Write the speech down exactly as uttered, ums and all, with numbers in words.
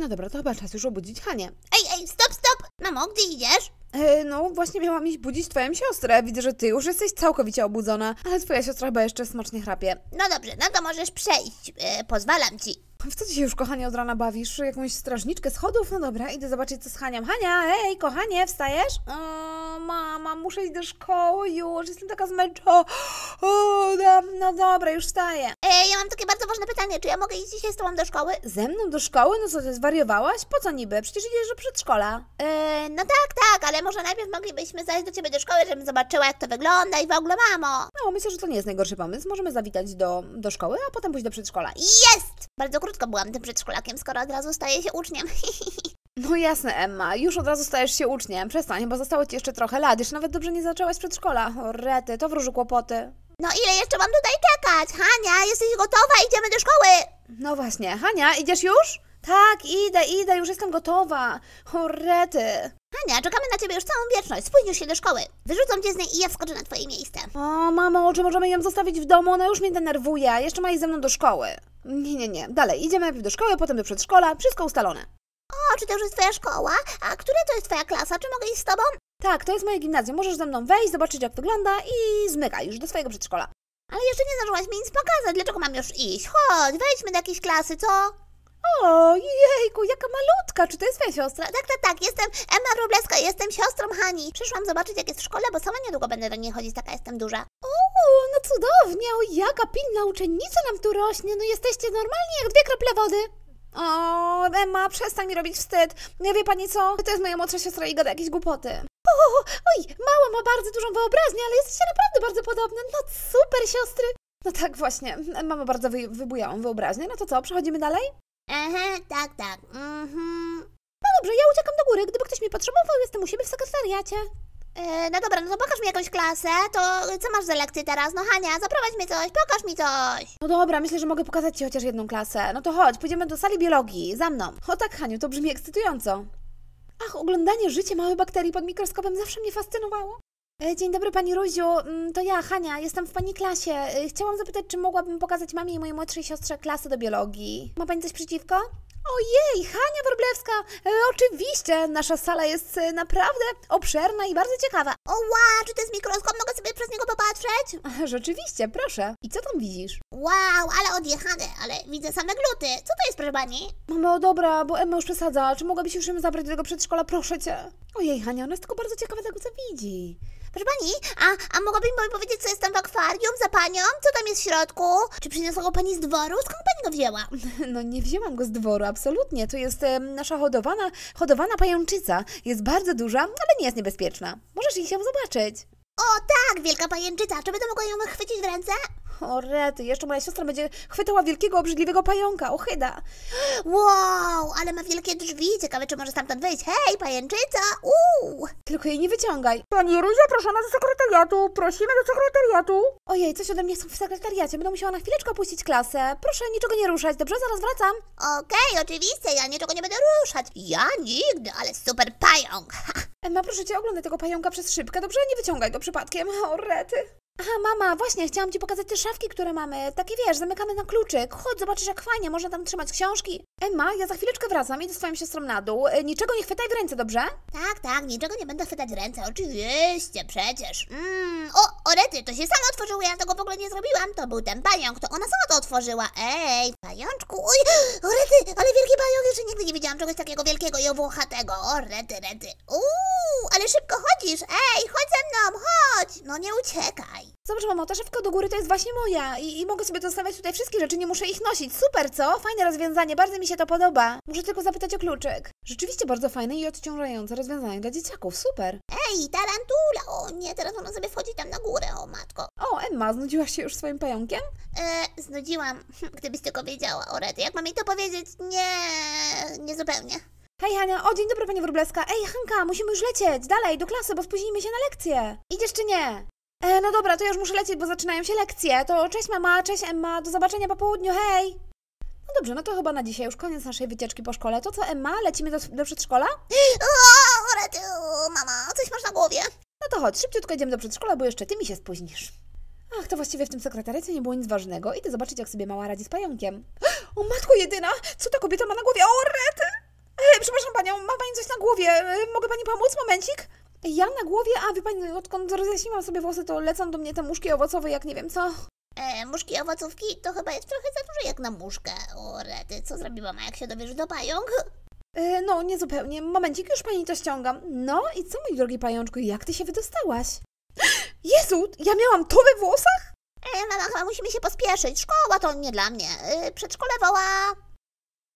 No dobra, to chyba czas już obudzić Hanię. Ej, ej, stop, stop! Mamo, gdzie idziesz? E, no, właśnie miałam iść budzić twoją siostrę. Widzę, że ty już jesteś całkowicie obudzona, ale twoja siostra chyba jeszcze smacznie chrapie. No dobrze, no to możesz przejść. E, pozwalam ci. W co ty się już, kochanie, od rana bawisz? Jakąś strażniczkę schodów? No dobra, idę zobaczyć, co z Hanią. Hania, hej, kochanie, wstajesz? O, mama, muszę iść do szkoły już, jestem taka zmęczona. O, no, no dobra, już wstaję. E, ja mam takie bardzo ważne pytanie, czy ja mogę iść dzisiaj z tobą do szkoły? Ze mną do szkoły? No co, ty zwariowałaś? Po co niby? Przecież idziesz do przedszkola. E, no tak, tak, ale może najpierw moglibyśmy zajść do ciebie do szkoły, żebym zobaczyła, jak to wygląda i w ogóle, mamo. No, myślę, że to nie jest najgorszy pomysł. Możemy zawitać do, do szkoły, a potem pójść do przedszkola. Jest! Bardzo krótko byłam tym przedszkolakiem, skoro od razu staję się uczniem. No jasne, Emma, już od razu stajesz się uczniem. Przestań, bo zostało ci jeszcze trochę lat. Już nawet dobrze nie zaczęłaś przedszkola. O rety, to wróży kłopoty. No ile jeszcze mam tutaj czekać? Hania, jesteś gotowa? Idziemy do szkoły! No właśnie, Hania, idziesz już? Tak, idę, idę, już jestem gotowa. O rety. Hania, czekamy na ciebie już całą wieczność. Spóźnisz się do szkoły. Wyrzucą cię z niej i ja wskoczę na twoje miejsce. O, mamo, czy możemy ją zostawić w domu? Ona już mnie denerwuje. Jeszcze ma iść ze mną do szkoły. Nie, nie, nie. Dalej, idziemy najpierw do szkoły, potem do przedszkola. Wszystko ustalone. O, czy to już jest twoja szkoła? A która to jest twoja klasa? Czy mogę iść z tobą? Tak, to jest moje gimnazjum. Możesz ze mną wejść, zobaczyć, jak wygląda i zmykaj już do swojego przedszkola. Ale jeszcze nie zdążyłaś mi nic pokazać. Dlaczego mam już iść? Chodź, wejdźmy do jakiejś klasy, co? O, jejku, jaka malutka. Czy to jest twoja siostra? Tak, tak, tak. Jestem Emma Wróblewska. Jestem siostrą Hani. Przyszłam zobaczyć, jak jest w szkole, bo sama niedługo będę do niej chodzić. Taka jestem duża. O, no cudownie. O, jaka pilna uczennica nam tu rośnie. No jesteście normalnie jak dwie krople wody. O, Emma, przestań mi robić wstyd. Nie wie pani co? To jest moja młodsza siostra i gada jakieś głupoty. O, oj, mała ma bardzo dużą wyobraźnię, ale jesteście naprawdę bardzo podobne. No super, siostry. No tak właśnie. Emma ma bardzo wy wybujałą wyobraźnię. No to co, przechodzimy dalej? Aha, tak, tak. Mhm. No dobrze, ja uciekam do góry. Gdyby ktoś mnie potrzebował, jestem u siebie w sekretariacie. Yy, no dobra, no to pokaż mi jakąś klasę. To co masz za lekcję teraz? No Hania, zaprowadź mnie coś, pokaż mi coś. No dobra, myślę, że mogę pokazać ci chociaż jedną klasę. No to chodź, pójdziemy do sali biologii. Za mną. O tak, Haniu, to brzmi ekscytująco. Ach, oglądanie życia małych bakterii pod mikroskopem zawsze mnie fascynowało. Dzień dobry, pani Róziu. To ja, Hania, jestem w pani klasie. Chciałam zapytać, czy mogłabym pokazać mamie i mojej młodszej siostrze klasę do biologii. Ma pani coś przeciwko? Ojej, Hania Wróblewska! E, oczywiście, nasza sala jest naprawdę obszerna i bardzo ciekawa. O, wow, czy to jest mikroskop? Mogę sobie przez niego popatrzeć? Rzeczywiście, proszę. I co tam widzisz? Wow, ale odjechane, ale widzę same gluty. Co to jest, proszę pani? Mamo, dobra, bo Emma już przesadza. Czy mogłabyś już ją zabrać do tego przedszkola, proszę cię? Ojej, Hania, ona jest tylko bardzo ciekawa tego, co widzi. Proszę pani, a, a mogłaby mi powiedzieć, co jest tam w akwarium za panią? Co tam jest w środku? Czy przyniosła go pani z dworu? Skąd pani go wzięła? No nie wzięłam go z dworu, absolutnie. To jest e, nasza hodowana, hodowana pajęczyca. Jest bardzo duża, ale nie jest niebezpieczna. Możesz jej się zobaczyć. O tak, wielka pajęczyca. Czy będę mogła ją chwycić w ręce? O rety, jeszcze moja siostra będzie chwytała wielkiego, obrzydliwego pająka. Ochyda. Wow, ale ma wielkie drzwi. Ciekawe, czy może stamtąd wyjść. Hej, pajęczyca! Uuu! Tylko jej nie wyciągaj. Pani Róża, proszona do sekretariatu. Prosimy do sekretariatu. Ojej, coś ode mnie są w sekretariacie. Będę musiała na chwileczkę opuścić klasę. Proszę niczego nie ruszać, dobrze? Zaraz wracam. Okej, okay, oczywiście. Ja niczego nie będę ruszać. Ja nigdy, ale super pająk. Emma, proszę cię, oglądaj tego pająka przez szybkę, dobrze? Nie wyciągaj go przypadkiem. O rety. Aha, mama, właśnie, chciałam ci pokazać te szafki, które mamy. Takie, wiesz, zamykamy na kluczyk. Chodź, zobaczysz, jak fajnie, można tam trzymać książki. Emma, ja za chwileczkę wracam, idę z twoją siostrą na dół. Niczego nie chwytaj w ręce, dobrze? Tak, tak, niczego nie będę chwytać w ręce, oczywiście, przecież. Mmm, o, orety, to się samo otworzyło, ja tego w ogóle nie zrobiłam. To był ten pająk, to ona sama to otworzyła. Ej, pajączku, oj, orety, ale wielki pająk, jeszcze nigdy nie widziałam czegoś takiego wielkiego i owłochatego. Orety, rety, uuu, ale szybko chodzisz, ej, chodź ze mną, chodź. No nie uciekaj. Zobacz, mamo, ta szafka do góry to jest właśnie moja i, i mogę sobie zostawiać tutaj wszystkie rzeczy, nie muszę ich nosić. Super, co? Fajne rozwiązanie, bardzo mi się to podoba. Muszę tylko zapytać o kluczyk. Rzeczywiście bardzo fajne i odciążające rozwiązanie dla dzieciaków, super. Ej, Tarantula! O nie, teraz ona sobie wchodzi tam na górę, o matko. O, Emma, znudziłaś się już swoim pająkiem? E, znudziłam, gdybyś tylko wiedziała, o rety, jak mam jej to powiedzieć? Nie, nie zupełnie. Hej, Hania, o dzień dobry, pani Wróblewska. Ej, Hanka, musimy już lecieć, dalej, do klasy, bo spóźnimy się na lekcję. Idziesz czy nie? E, no dobra, to ja już muszę lecieć, bo zaczynają się lekcje. To cześć mama, cześć Emma, do zobaczenia po południu, hej! No dobrze, no to chyba na dzisiaj już koniec naszej wycieczki po szkole. To co, Emma, lecimy do, do przedszkola? O, rety, mama, coś masz na głowie. No to chodź, szybciutko idziemy do przedszkola, bo jeszcze ty mi się spóźnisz. Ach, to właściwie w tym sekretariacie nie było nic ważnego. Idę zobaczyć, jak sobie mała radzi z pająkiem. O matko jedyna, co ta kobieta ma na głowie? O, rety! E, przepraszam panią, ma pani coś na głowie. E, mogę pani pomóc? Momencik? Ja na głowie? A wie pani, odkąd rozjaśniłam sobie włosy, to lecą do mnie te muszki owocowe, jak nie wiem co. E, muszki owocówki to chyba jest trochę za duże jak na muszkę. O rety, co zrobi mama, jak się dowiesz, do pająk? E, no, niezupełnie. Momencik, już pani to ściągam. No i co, mój drogi pajączku, jak ty się wydostałaś? Jezu, ja miałam to we włosach? E, mama, chyba musimy się pospieszyć. Szkoła to nie dla mnie. E, przedszkole woła...